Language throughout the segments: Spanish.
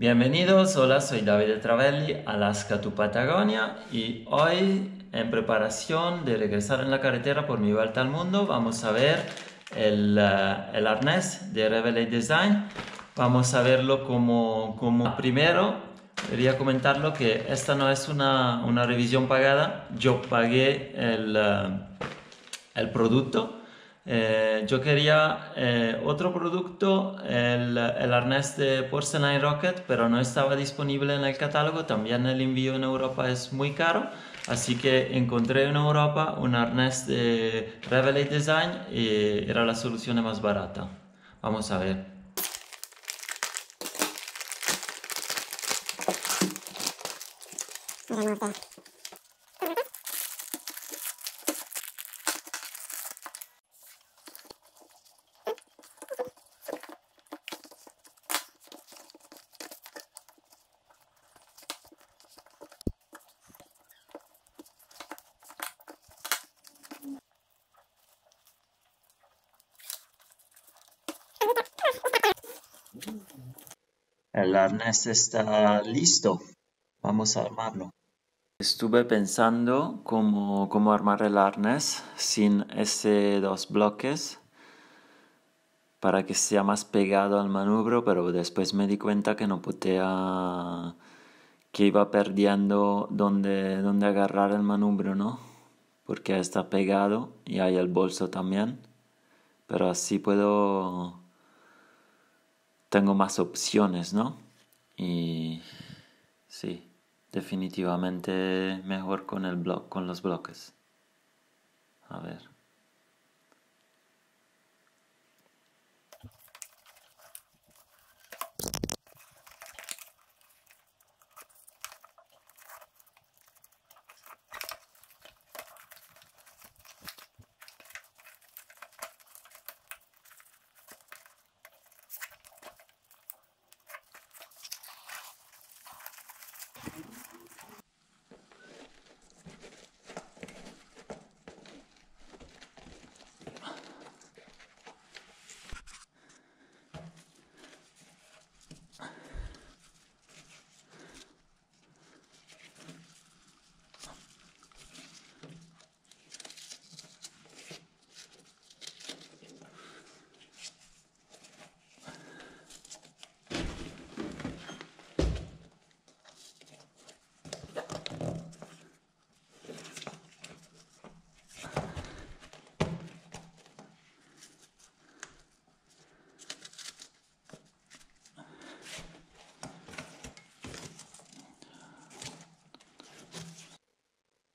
Bienvenidos, hola, soy Davide Travelli, Alaska to Patagonia, y hoy, en preparación de regresar en la carretera por mi vuelta al mundo, vamos a ver el arnés de Revelate Designs. Vamos a verlo como primero. Quería comentarlo que esta no es una revisión pagada. Yo pagué el producto. Yo quería otro producto, el arnés de Porcelain Rocket, pero no estaba disponible en el catálogo. También el envío en Europa es muy caro, así que encontré en Europa un arnés de Revelate Design y era la solución más barata. Vamos a ver. El arnés está listo, vamos a armarlo. Estuve pensando cómo armar el arnés sin esos dos bloques para que sea más pegado al manubrio, pero después me di cuenta que no podía, que iba perdiendo donde agarrar el manubrio, ¿no? Porque está pegado y hay el bolso también, pero así puedo... Tengo más opciones, ¿no? Y sí, definitivamente mejor con los bloques. A ver.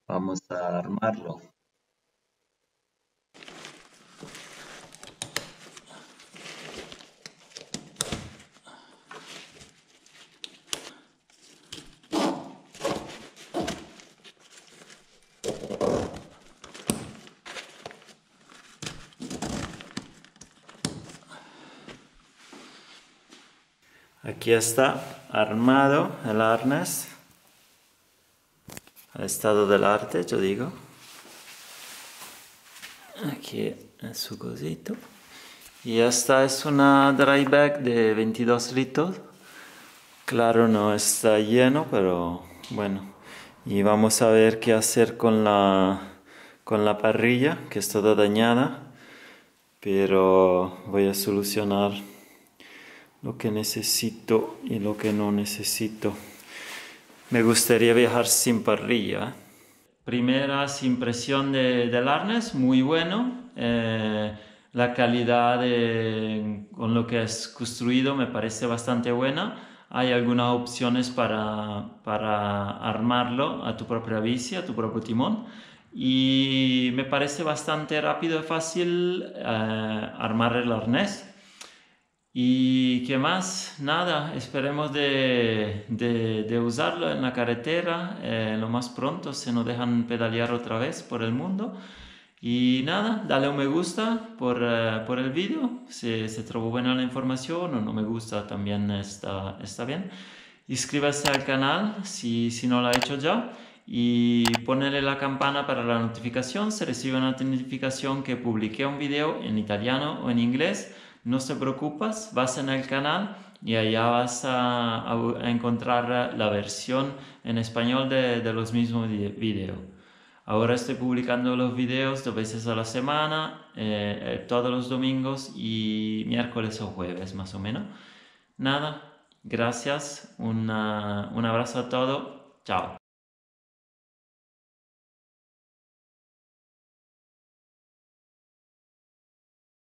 Vamos a armarlo. Aquí está armado el arnés. Al estado del arte, yo digo. Aquí es su cosito. Y esta es una dry bag de 22 litros. Claro, no está lleno, pero bueno. Y vamos a ver qué hacer con la parrilla, que está toda dañada. Pero voy a solucionar lo que necesito y lo que no necesito. Me gustaría viajar sin parrilla. Primeras impresiones del arnés, muy bueno. La calidad con lo que es construido me parece bastante buena. Hay algunas opciones para armarlo a tu propia bici, a tu propio timón. Y me parece bastante rápido y fácil armar el arnés. Y qué más, nada, esperemos de usarlo en la carretera lo más pronto, se nos dejan pedalear otra vez por el mundo. Y nada, dale un me gusta por el vídeo, se trovò buena la información o no me gusta también está bien. Inscríbase al canal si no lo ha hecho ya y ponle la campana para la notificación, se recibe una notificación que publiqué un video en italiano o en inglés. No te preocupes, vas en el canal, y allá vas a encontrar la versión en español de los mismos videos. Ahora estoy publicando los videos 2 veces a la semana, todos los domingos y miércoles o jueves más o menos. Nada, gracias, un abrazo a todos, chao.